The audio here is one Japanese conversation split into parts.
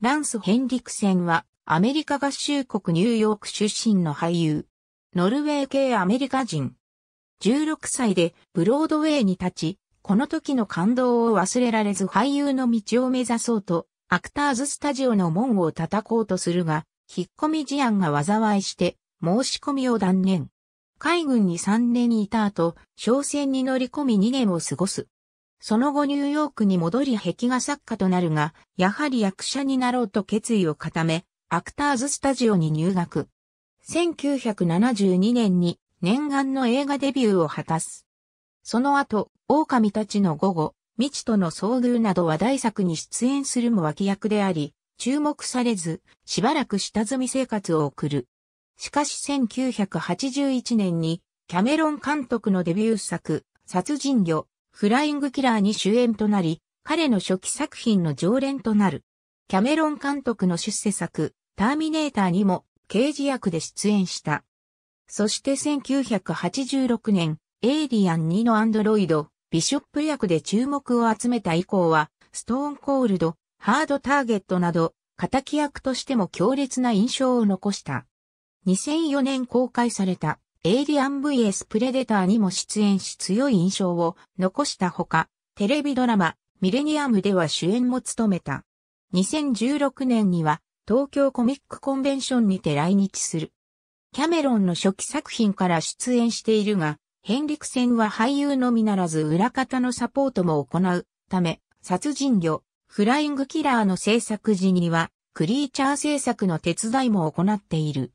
ランス・ヘンリクセンはアメリカ合衆国ニューヨーク出身の俳優。ノルウェー系アメリカ人。16歳でブロードウェイに立ち、この時の感動を忘れられず俳優の道を目指そうと、アクターズスタジオの門を叩こうとするが、引っ込み思案が災いして、申し込みを断念。海軍に3年いた後、商船に乗り込み2年を過ごす。その後ニューヨークに戻り壁画作家となるが、やはり役者になろうと決意を固め、アクターズスタジオに入学。1972年に念願の映画デビューを果たす。その後、狼たちの午後、未知との遭遇など話題作に出演するも脇役であり、注目されず、しばらく下積み生活を送る。しかし1981年に、キャメロン監督のデビュー作、殺人魚、フライングキラーに主演となり、彼の初期作品の常連となる。キャメロン監督の出世作、ターミネーターにも、刑事役で出演した。そして1986年、エイリアン2のアンドロイド、ビショップ役で注目を集めた以降は、ストーンコールド、ハードターゲットなど、敵役としても強烈な印象を残した。2004年公開された、エイリアン vs プレデターにも出演し強い印象を残したほか、テレビドラマ、ミレニアムでは主演も務めた。2016年には、東京コミックコンベンションにて来日する。キャメロンの初期作品から出演しているが、ヘンリクセンは俳優のみならず裏方のサポートも行うため、殺人魚、フライングキラーの制作時には、クリーチャー制作の手伝いも行っている。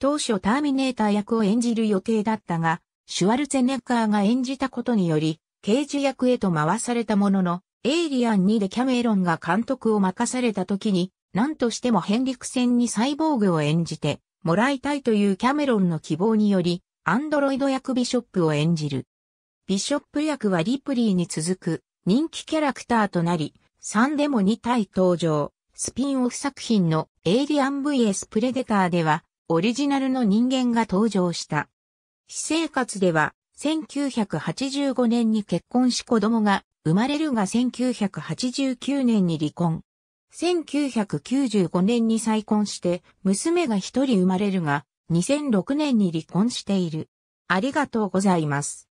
当初ターミネーター役を演じる予定だったが、シュワルツェネッガーが演じたことにより、刑事役へと回されたものの、エイリアン2でキャメロンが監督を任された時に、何としてもヘンリクセンにサイボーグを演じてもらいたいというキャメロンの希望により、アンドロイド役ビショップを演じる。ビショップ役はリプリーに続く人気キャラクターとなり、3でも2体登場。スピンオフ作品のエイリアン vs プレデターでは、オリジナルの人間が登場した。私生活では、1985年に結婚し子供が生まれるが1989年に離婚。1995年に再婚して、娘が一人生まれるが、2006年に離婚している。ありがとうございます。